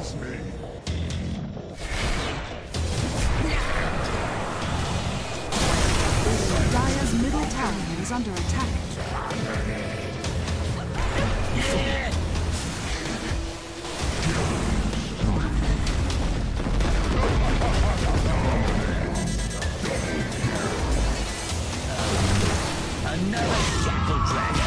fails me. Dire's middle tower is under attack. Another Jackal Dragon!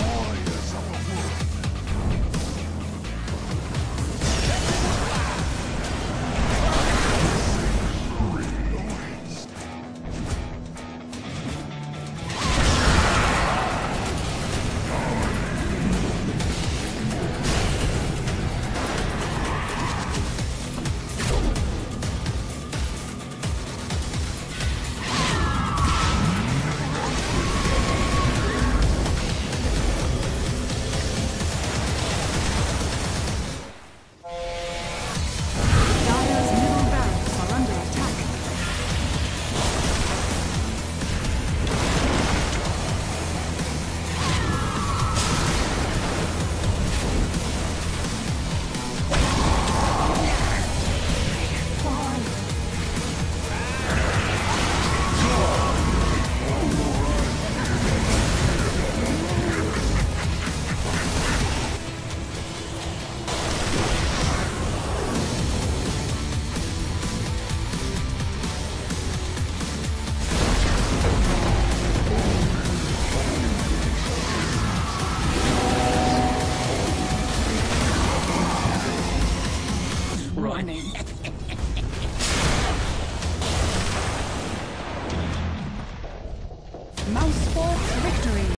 Warriors of the Mouse Sports victory.